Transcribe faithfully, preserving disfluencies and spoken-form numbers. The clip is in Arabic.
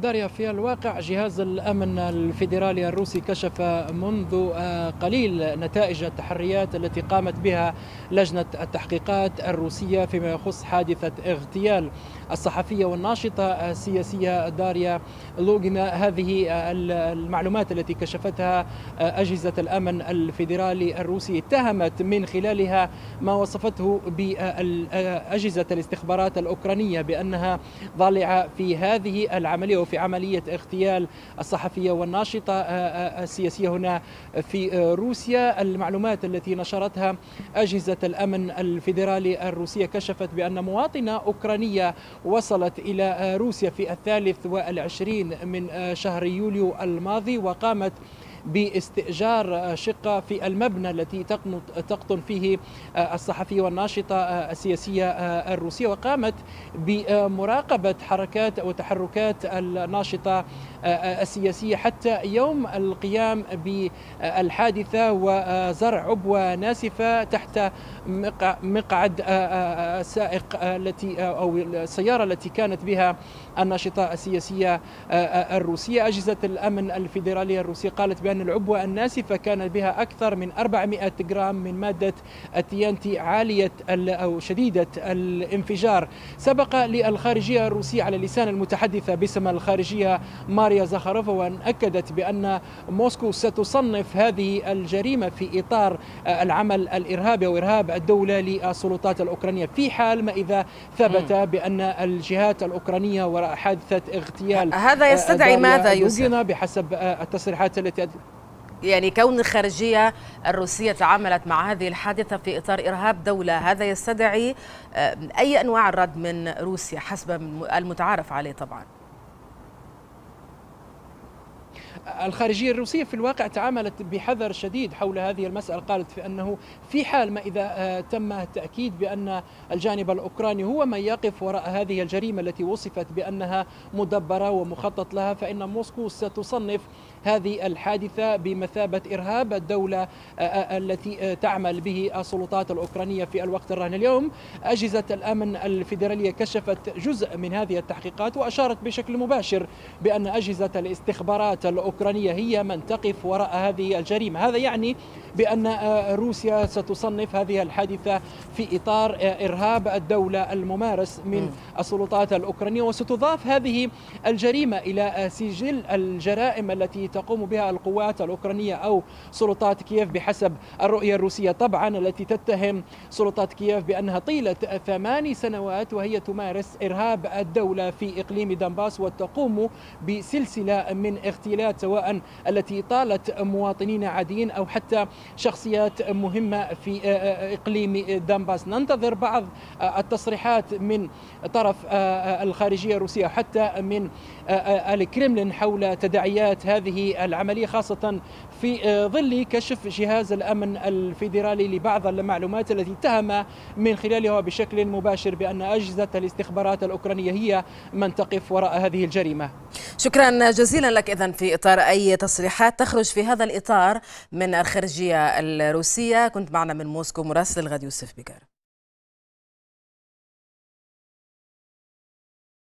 داريا، في الواقع جهاز الأمن الفيدرالي الروسي كشف منذ قليل نتائج التحريات التي قامت بها لجنة التحقيقات الروسية فيما يخص حادثة اغتيال الصحفية والناشطة السياسية داريا لوجنا. هذه المعلومات التي كشفتها أجهزة الأمن الفيدرالي الروسي اتهمت من خلالها ما وصفته بأجهزة الاستخبارات الأوكرانية بأنها ضالعة في هذه العملية وفي عملية اغتيال الصحفية والناشطة السياسية هنا في روسيا. المعلومات التي نشرتها أجهزة الأمن الفيدرالي الروسية كشفت بأن مواطنة أوكرانية وصلت إلى روسيا في الثالث والعشرين من شهر يوليو الماضي، وقامت باستئجار شقة في المبنى التي تقطن فيه الصحفية والناشطة السياسية الروسية، وقامت بمراقبة حركات وتحركات الناشطة السياسية حتى يوم القيام بالحادثة وزرع عبوة ناسفة تحت مقعد السائق التي أو السيارة التي كانت بها الناشطة السياسية الروسية. أجهزة الأمن الفيدرالية الروسية قالت بأن العبوة الناسفة كان بها أكثر من أربعمائة جرام من مادة التيانتي عالية أو شديدة الانفجار. سبق للخارجية الروسية على لسان المتحدثة باسم الخارجية ماريا زاخروفا وأن أكدت بأن موسكو ستصنف هذه الجريمة في إطار العمل الإرهابي أو إرهاب الدولة للسلطات الأوكرانية في حال ما إذا ثبت بأن الجهات الأوكرانية وراء حادثة اغتيال. هذا يستدعي ماذا يوسف؟ بحسب التصريحات التي يعني كون الخارجية الروسية تعاملت مع هذه الحادثة في إطار إرهاب دولة، هذا يستدعي أي أنواع الرد من روسيا حسب المتعارف عليه طبعا. الخارجية الروسية في الواقع تعاملت بحذر شديد حول هذه المسألة، قالت في أنه في حال ما إذا تم التأكيد بأن الجانب الأوكراني هو من يقف وراء هذه الجريمة التي وصفت بأنها مدبرة ومخطط لها، فإن موسكو ستصنف هذه الحادثة بمثابة إرهاب الدولة التي تعمل به السلطات الأوكرانية في الوقت الراهن. اليوم أجهزة الأمن الفيدرالية كشفت جزء من هذه التحقيقات وأشارت بشكل مباشر بأن أجهزة الاستخبارات الأوكرانية هي من تقف وراء هذه الجريمة. هذا يعني بأن روسيا ستصنف هذه الحادثة في إطار إرهاب الدولة الممارس من السلطات الأوكرانية، وستضاف هذه الجريمة إلى سجل الجرائم التي تقوم بها القوات الأوكرانية أو سلطات كييف بحسب الرؤية الروسية طبعا، التي تتهم سلطات كييف بأنها طيلة ثماني سنوات وهي تمارس إرهاب الدولة في إقليم دونباس وتقوم بسلسلة من اغتيالات سواء التي طالت مواطنين عاديين أو حتى شخصيات مهمة في إقليم دونباس. ننتظر بعض التصريحات من طرف الخارجية الروسية حتى من الكرملين حول تداعيات هذه العملية، خاصة في ظل كشف جهاز الأمن الفيدرالي لبعض المعلومات التي اتهم من خلالها بشكل مباشر بأن أجهزة الاستخبارات الأوكرانية هي من تقف وراء هذه الجريمة. شكرا جزيلا لك. إذن في إطار أي تصريحات تخرج في هذا الإطار من الخارجية الروسية، كنت معنا من موسكو مراسل الغد يوسف بقار.